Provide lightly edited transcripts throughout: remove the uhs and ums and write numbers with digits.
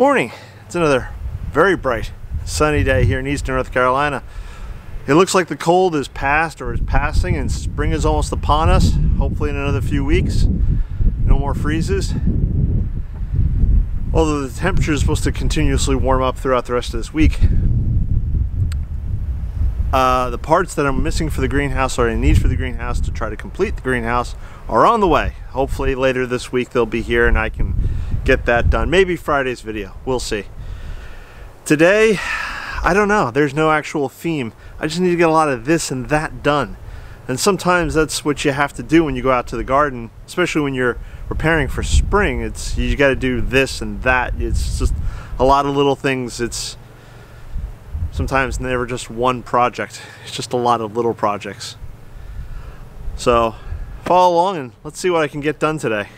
Morning. It's another very bright sunny day here in Eastern North Carolina. It looks like the cold is past or is passing and spring is almost upon us. Hopefully in another few weeks, no more freezes. Although the temperature is supposed to continuously warm up throughout the rest of this week. The parts that I'm missing for the greenhouse or I need for the greenhouse to try to complete the greenhouse are on the way. Hopefully later this week they'll be here and I can get that done. Maybe Friday's video. We'll see. Today, I don't know. There's no actual theme. I just need to get a lot of this and that done. And sometimes that's what you have to do when you go out to the garden, especially when you're preparing for spring. You got to do this and that. It's just a lot of little things. It's sometimes never just one project. It's just a lot of little projects. So follow along and let's see what I can get done today.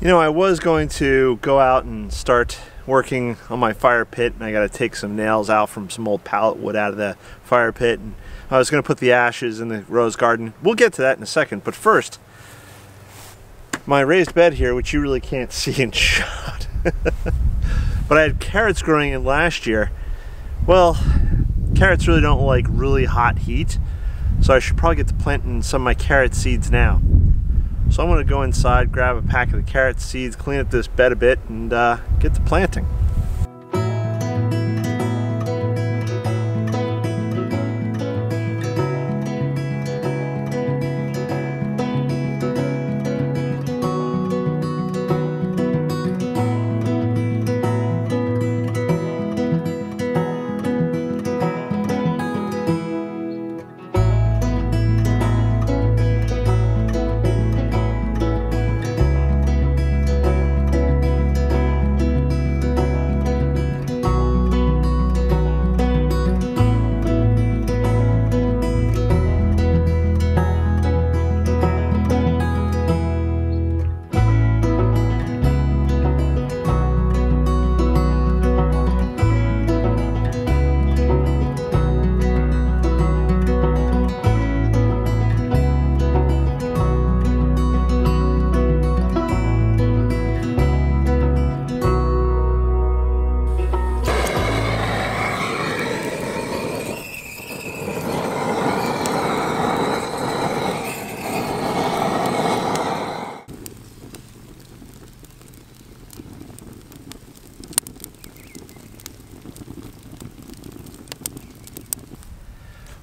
You know, I was going to go out and start working on my fire pit, and I got to take some nails out from some old pallet wood out of the fire pit, and I was going to put the ashes in the rose garden. We'll get to that in a second, but first, my raised bed here, which you really can't see in shot, but I had carrots growing in last year. Well, carrots really don't like really hot heat, so I should probably get to planting some of my carrot seeds now. So I'm going to go inside, grab a pack of the carrot seeds, clean up this bed a bit, and get to planting.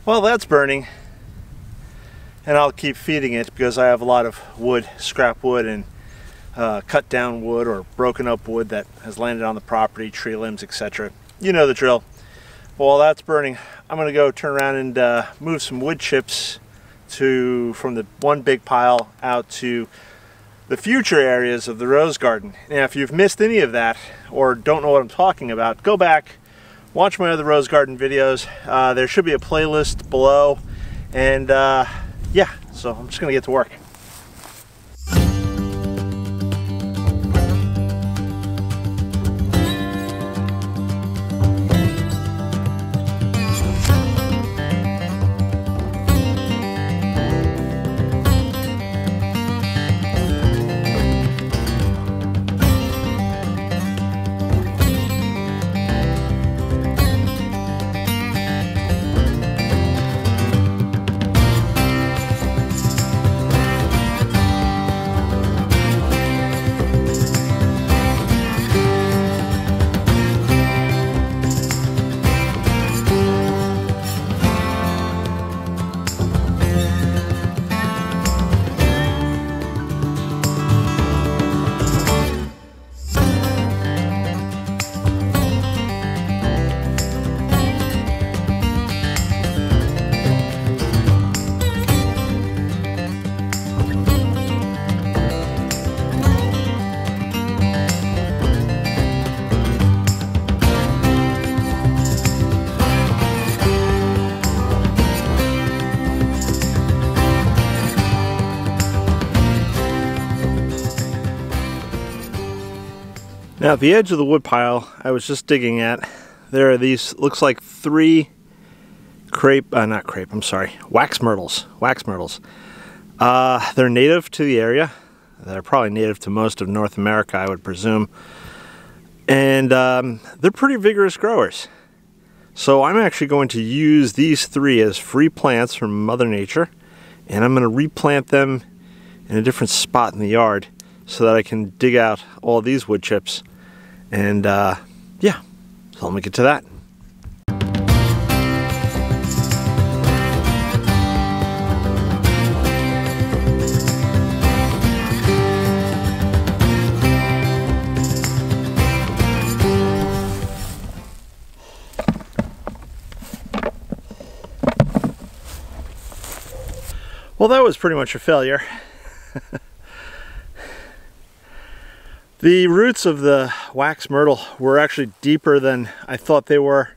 Well, that's burning, and I'll keep feeding it because I have a lot of wood, scrap wood, and cut down wood or broken up wood that has landed on the property, tree limbs, etc. You know the drill. Well, while that's burning, I'm going to go turn around and move some wood chips from the one big pile out to the future areas of the rose garden. Now, if you've missed any of that or don't know what I'm talking about, go back. Watch my other rose garden videos. There should be a playlist below, and yeah, so I'm just gonna get to work. Now, at the edge of the wood pile I was just digging at, there are these, looks like three wax myrtles. Wax myrtles. They're native to the area. They're probably native to most of North America, I would presume. and they're pretty vigorous growers. So I'm actually going to use these three as free plants from Mother Nature, and I'm going to replant them in a different spot in the yard so that I can dig out all these wood chips. And yeah, so let me get to that. Well, that was pretty much a failure. The roots of the wax myrtle were actually deeper than I thought they were,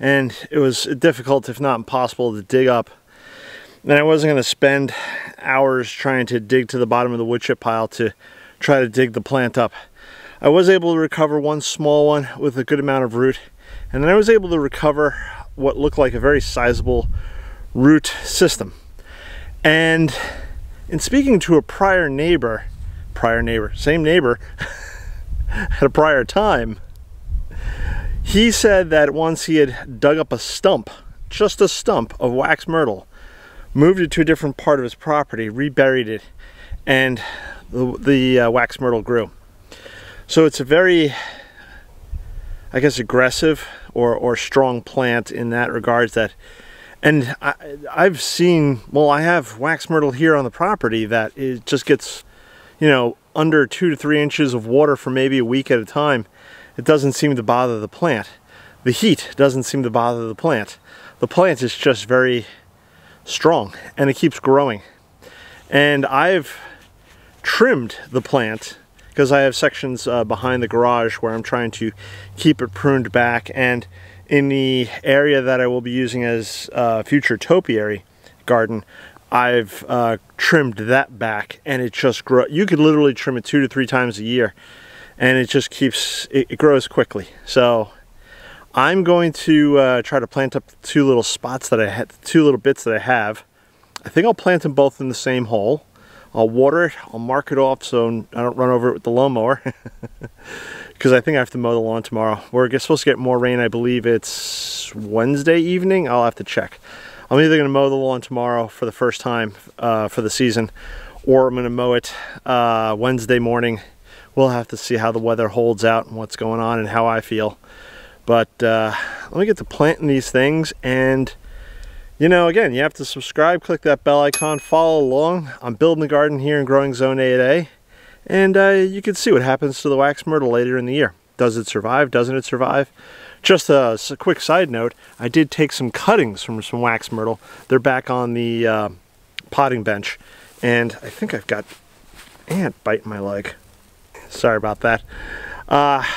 and it was difficult, if not impossible, to dig up. And I wasn't going to spend hours trying to dig to the bottom of the wood chip pile to try to dig the plant up. I was able to recover one small one with a good amount of root, and then I was able to recover what looked like a very sizable root system. And in speaking to a same neighbor at a prior time, he said that once he had dug up a stump, just a stump of wax myrtle, moved it to a different part of his property, reburied it, and the wax myrtle grew. So it's a very, I guess, aggressive or strong plant in that regards that. And I've seen, well, I have wax myrtle here on the property that it just gets, you know, under 2 to 3 inches of water for maybe a week at a time. It doesn't seem to bother the plant. The heat doesn't seem to bother the plant. The plant is just very strong and it keeps growing. And I've trimmed the plant because I have sections behind the garage where I'm trying to keep it pruned back, and in the area that I will be using as future topiary garden, I've trimmed that back, and it just grows. You could literally trim it 2 to 3 times a year, and it just keeps, it grows quickly. So I'm going to try to plant up the two little bits that I have. I think I'll plant them both in the same hole. I'll water it, I'll mark it off so I don't run over it with the lawnmower. Because I think I have to mow the lawn tomorrow. We're supposed to get more rain, I believe it's Wednesday evening. I'll have to check. I'm either going to mow the lawn tomorrow for the first time for the season, or I'm going to mow it Wednesday morning. We'll have to see how the weather holds out and what's going on and how I feel. But let me get to planting these things. And, you know, again, you have to subscribe, click that bell icon, follow along. I'm building the garden here in growing zone 8A. And you can see what happens to the wax myrtle later in the year. Does it survive? Doesn't it survive? Just a quick side note, I did take some cuttings from some wax myrtle. They're back on the potting bench. And I think I've got an ant biting my leg. Sorry about that.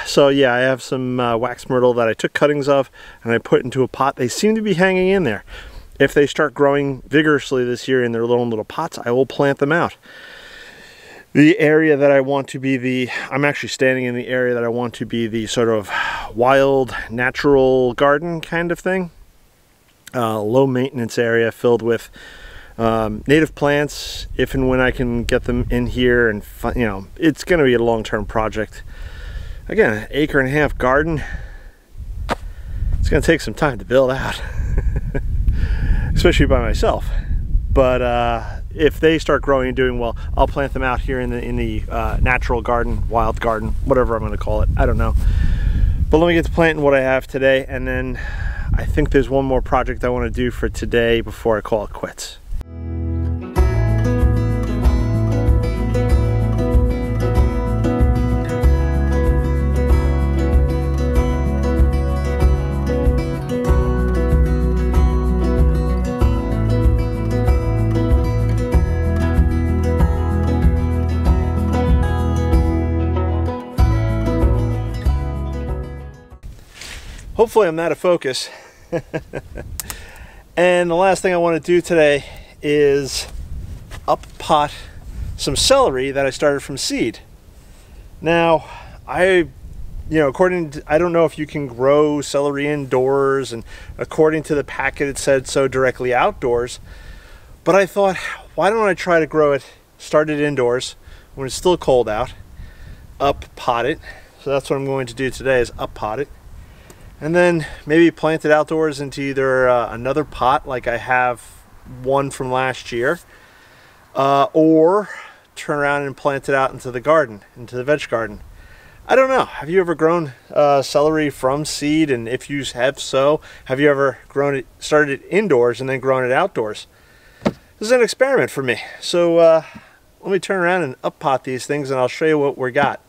So yeah, I have some wax myrtle that I took cuttings of and I put into a pot. They seem to be hanging in there. If they start growing vigorously this year in their little pots, I will plant them out. The area that I want to be I'm actually standing in the area that I want to be the sort of wild, natural garden kind of thing. Low maintenance area filled with native plants, if and when I can get them in here. And, you know, it's going to be a long-term project. Again, an 1.5 acre garden. It's going to take some time to build out, especially by myself. But if they start growing and doing well, I'll plant them out here in the natural garden, wild garden, whatever I'm going to call it. I don't know. But let me get to planting what I have today, and then I think there's one more project I want to do for today before I call it quits. Hopefully I'm out of focus. And the last thing I want to do today is up pot some celery that I started from seed. Now, I don't know if you can grow celery indoors, and according to the packet it said so directly outdoors, but I thought, why don't I try to grow it, start it indoors when it's still cold out, up pot it, So that's what I'm going to do today, is up pot it and then maybe plant it outdoors into either another pot like I have one from last year, or turn around and plant it out into the garden, into the veg garden. I don't know, have you ever grown celery from seed? And if you have, so have you ever grown it, started it indoors and then grown it outdoors? This is an experiment for me. So let me turn around and up pot these things and I'll show you what we got.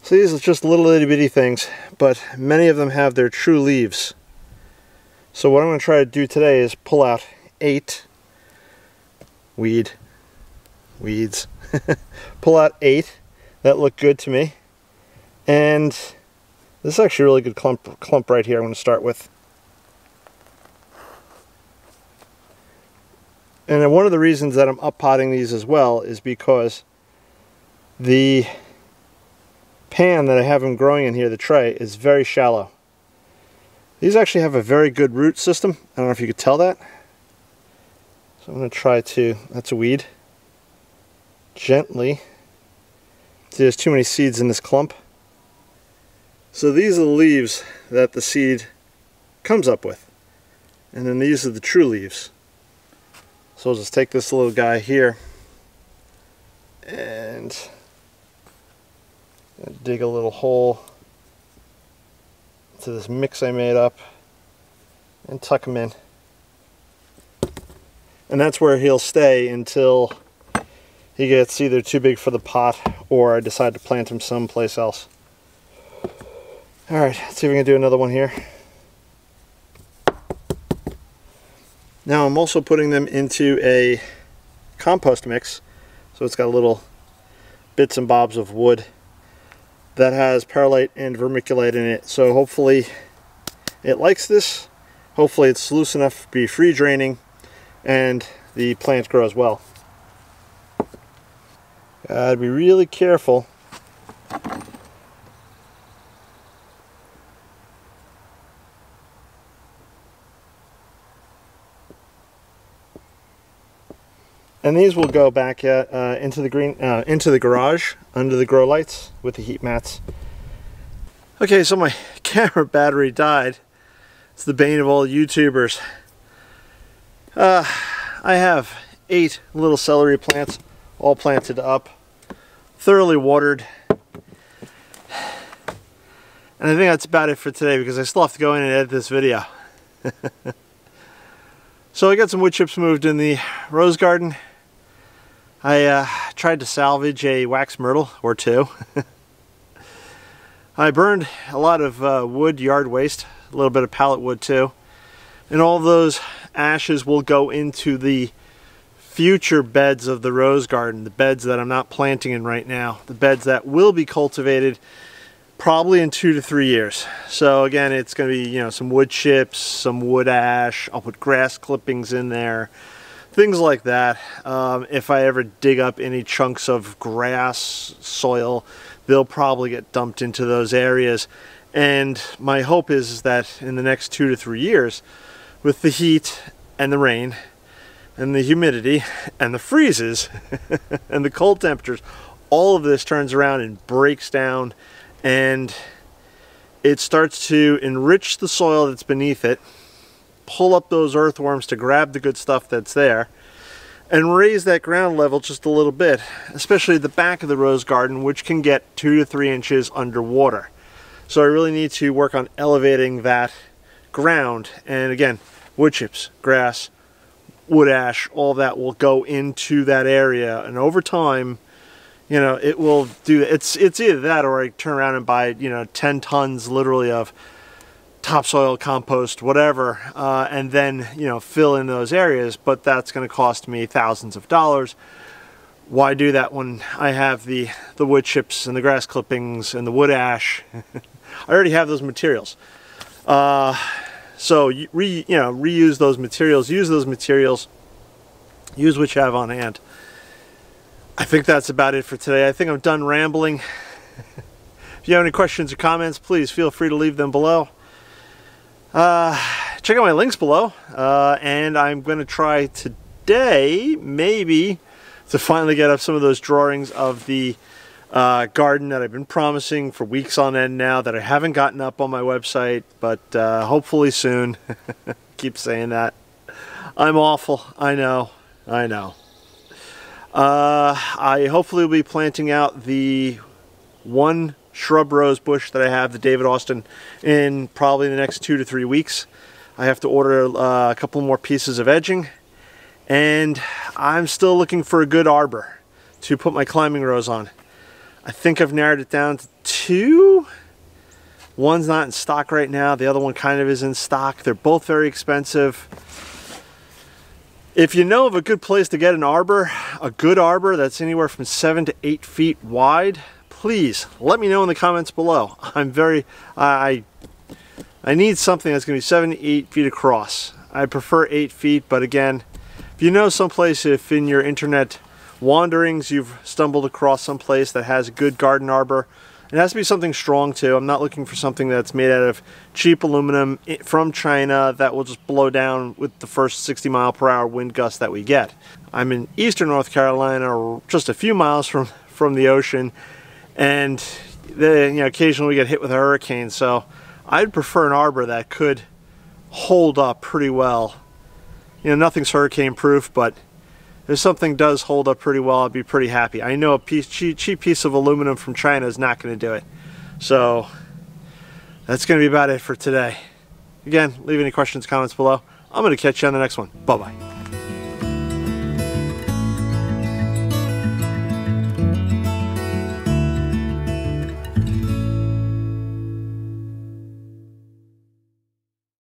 So these are just little itty bitty things, but many of them have their true leaves. So what I'm going to try to do today is pull out 8 weeds pull out 8 that look good to me, and this is actually a really good clump right here. I'm going to start with, and then one of the reasons that I'm up potting these as well is because the pan that I have them growing in here, the tray, is very shallow. These actually have a very good root system. I don't know if you could tell that. So I'm going to try to, that's a weed, gently. See, there's too many seeds in this clump. So these are the leaves that the seed comes up with, and then these are the true leaves. So I'll just take this little guy here and dig a little hole to this mix I made up and tuck him in, and that's where he'll stay until he gets either too big for the pot or I decide to plant him someplace else. All right, let's see if we can do another one here. Now I'm also putting them into a compost mix, so it's got little bits and bobs of wood that has perlite and vermiculite in it. So hopefully it likes this. Hopefully it's loose enough to be free draining and the plant grows well. I'd be really careful. And these will go back into the garage under the grow lights with the heat mats. Okay, so my camera battery died. It's the bane of all YouTubers. I have 8 little celery plants, all planted up, thoroughly watered, and I think that's about it for today because I still have to go in and edit this video. So I got some wood chips moved in the rose garden. I tried to salvage a wax myrtle or 2. I burned a lot of wood, yard waste, a little bit of pallet wood too, and all those ashes will go into the future beds of the rose garden, the beds that I'm not planting in right now, the beds that will be cultivated probably in 2 to 3 years. So again, it's going to be, you know, some wood chips, some wood ash, I'll put grass clippings in there, things like that. If I ever dig up any chunks of grass, soil, they'll probably get dumped into those areas. And my hope is that in the next 2 to 3 years, with the heat and the rain and the humidity and the freezes and the cold temperatures, all of this turns around and breaks down, and it starts to enrich the soil that's beneath it, pull up those earthworms to grab the good stuff that's there, and raise that ground level just a little bit, especially the back of the rose garden, which can get 2 to 3 inches underwater. So I really need to work on elevating that ground, and again, wood chips, grass, wood ash, all that will go into that area, and over time, you know, it will do, it's either that or I turn around and buy, you know, 10 tons literally of topsoil, compost, whatever, and then, you know, fill in those areas, but that's going to cost me thousands of dollars. Why do that when I have the wood chips and the grass clippings and the wood ash? I already have those materials. So reuse those materials, use what you have on hand. I think that's about it for today. I think I'm done rambling. If you have any questions or comments, please feel free to leave them below. Check out my links below. And I'm going to try today, maybe, to finally get up some of those drawings of the garden that I've been promising for weeks on end now that I haven't gotten up on my website, but hopefully soon. Keep saying that. I'm awful. I know. I know. I hopefully will be planting out the one shrub rose bush that I have, the David Austin, in probably the next 2 to 3 weeks. I have to order a couple more pieces of edging, and I'm still looking for a good arbor to put my climbing rose on. I think I've narrowed it down to 2. One's not in stock right now. The other one kind of is in stock. They're both very expensive. If you know of a good place to get an arbor, a good arbor that's anywhere from 7 to 8 feet wide, please let me know in the comments below. I need something that's going to be 7 to 8 feet across. I prefer 8 feet, but again, if you know someplace, if in your internet wanderings you've stumbled across someplace that has a good garden arbor, it has to be something strong too. I'm not looking for something that's made out of cheap aluminum from China that will just blow down with the first 60-mile-per-hour wind gust that we get. I'm in Eastern North Carolina, just a few miles from the ocean, and then, you know, occasionally we get hit with a hurricane, so I'd prefer an arbor that could hold up pretty well. You know, nothing's hurricane proof, but if something does hold up pretty well, I'd be pretty happy. I know a cheap piece of aluminum from China is not going to do it. So that's going to be about it for today. Again, leave any questions, comments below. I'm going to catch you on the next one. Bye-bye.